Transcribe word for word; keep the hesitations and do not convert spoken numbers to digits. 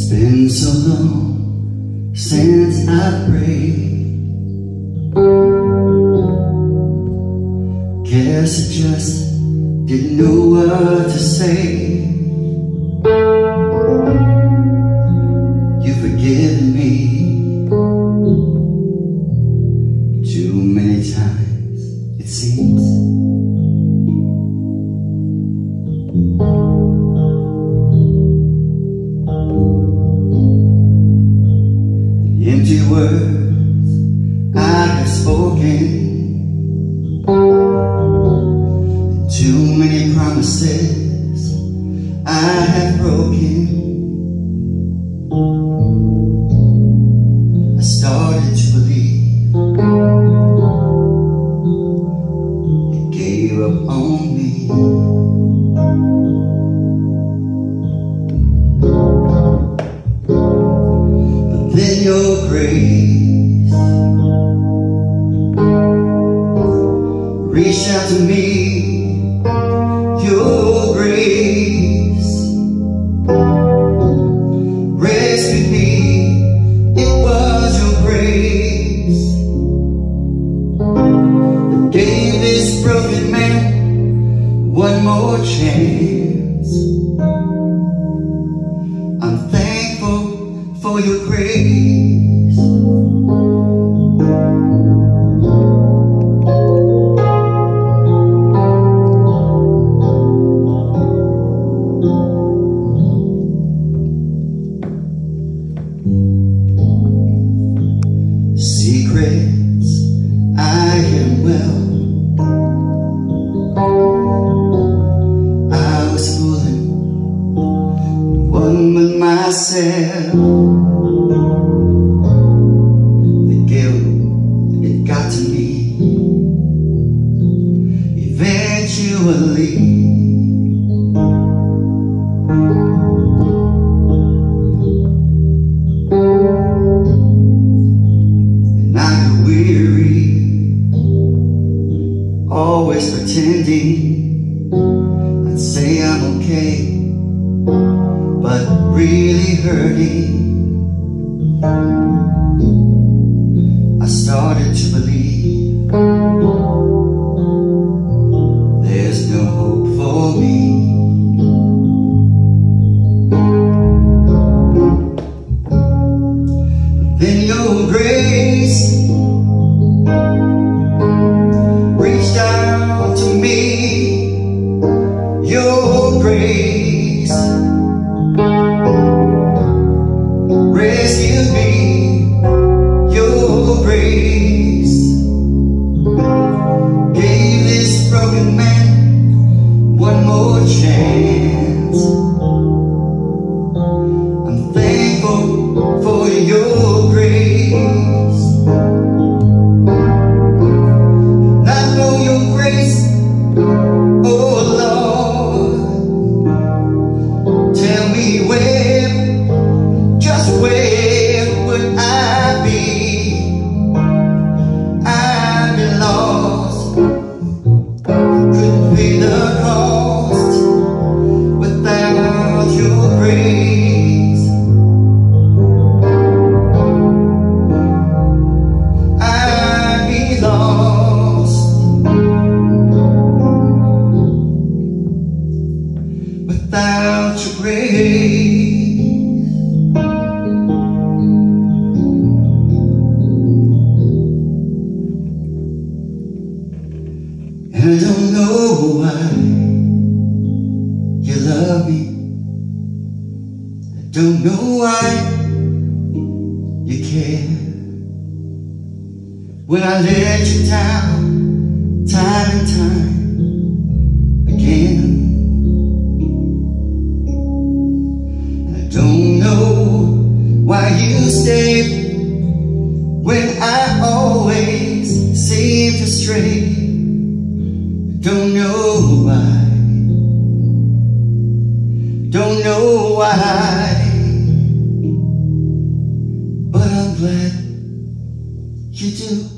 It's been so long since I prayed. Guess I just didn't know what to say. You've forgiven me too many times, it seems. Empty words I have spoken, too many promises I have broken. I started to believe it gave up on me. Then your grace reached out to me, your grace rescued me, it was your grace that gave this broken man one more chance. I'm thankful for your grace. Secrets I am well. I was fooling one with myself. Eventually, and I grew weary, always pretending. I'd say I'm okay, but really hurting. I started to believe there's no hope for me. Then your grace reached out to me, your grace rescued me, your grace gave this broken man one more chance. I'm thankful for your grace. And I know your grace, oh Lord. Tell me where, just where would I be? I'd be lost, couldn't be the cause. Without your grace, and I don't know why you love me. I don't know why you care. When I let you down, time and time again. Don't know why you stay when I always seem to stray. Don't know why. Don't know why. But I'm glad you do.